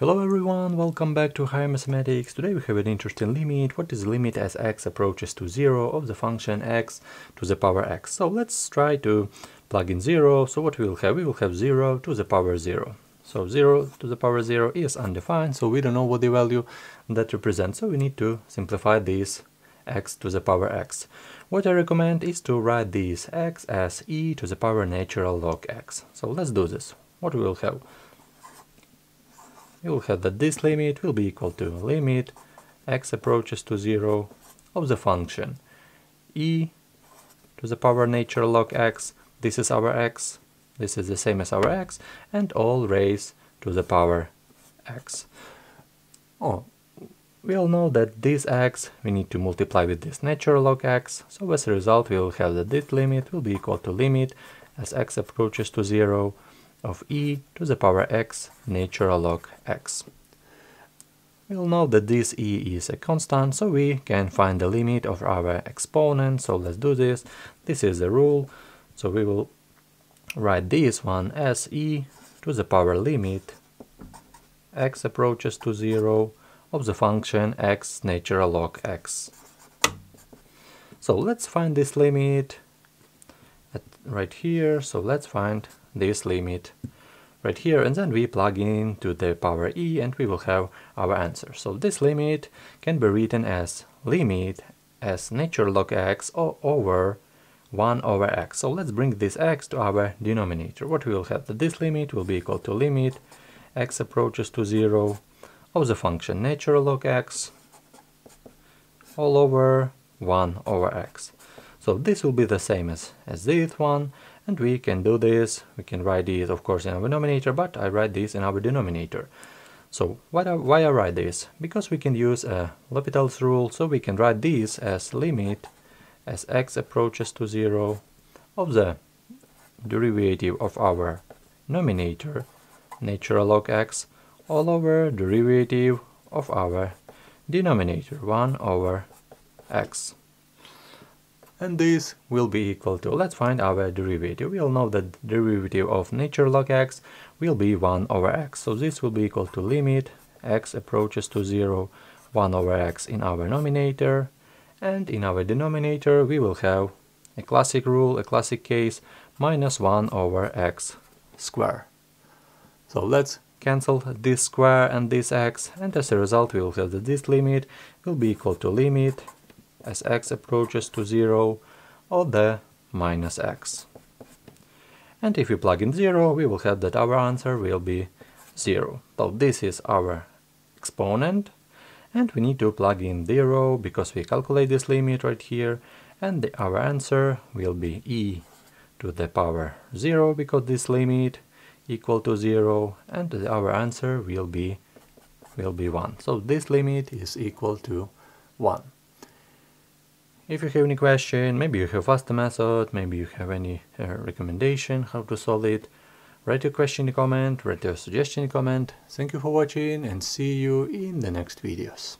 Hello everyone, welcome back to Higher Mathematics. Today we have an interesting limit. What is the limit as x approaches to 0 of the function x to the power x? So let's try to plug in 0. So what we will have? We will have 0 to the power 0. So 0 to the power 0 is undefined, so we don't know what the value that represents. So we need to simplify this x to the power x. What I recommend is to write this x as e to the power natural log x. So let's do this. What we will have? You'll have that this limit will be equal to limit x approaches to 0 of the function e to the power nature log x. This is our x, this is the same as our x, and all raised to the power x. Oh, we all know that this x we need to multiply with this natural log x, so as a result we will have that this limit will be equal to limit as x approaches to 0 of e to the power x natural log x. We'll know that this e is a constant, so we can find the limit of our exponent. So let's do this. This is the rule, so we will write this one as e to the power limit x approaches to 0 of the function x natural log x. So let's find this limit right here. So let's find this limit right here, and then we plug in to the power e and we will have our answer. So this limit can be written as limit as natural log x over 1 over x. So let's bring this x to our denominator. What we will have? That this limit will be equal to limit x approaches to 0 of the function natural log x all over 1 over x. So this will be the same as this one, and we can do this. We can write this, of course, in our denominator, but I write this in our denominator. So why I write this? Because we can use L'Hopital's rule, so we can write this as limit as x approaches to 0 of the derivative of our numerator, natural log x, all over derivative of our denominator, 1 over x. And this will be equal to, let's find our derivative. We all know that the derivative of natural log x will be 1 over x. So this will be equal to limit x approaches to 0, 1 over x in our numerator. And in our denominator we will have a classic rule, a classic case, minus 1 over x square. So let's cancel this square and this x, and as a result we will have that this limit will be equal to limit as x approaches to 0 of the minus x. And if we plug in 0, we will have that our answer will be 0. So this is our exponent, and we need to plug in 0 because we calculate this limit right here, and our answer will be e to the power 0 because this limit equal to 0, and our answer will be 1. So this limit is equal to 1. If you have any question, maybe you have faster method, maybe you have any recommendation how to solve it, write your question in the comment, write your suggestion in the comment. Thank you for watching and see you in the next videos.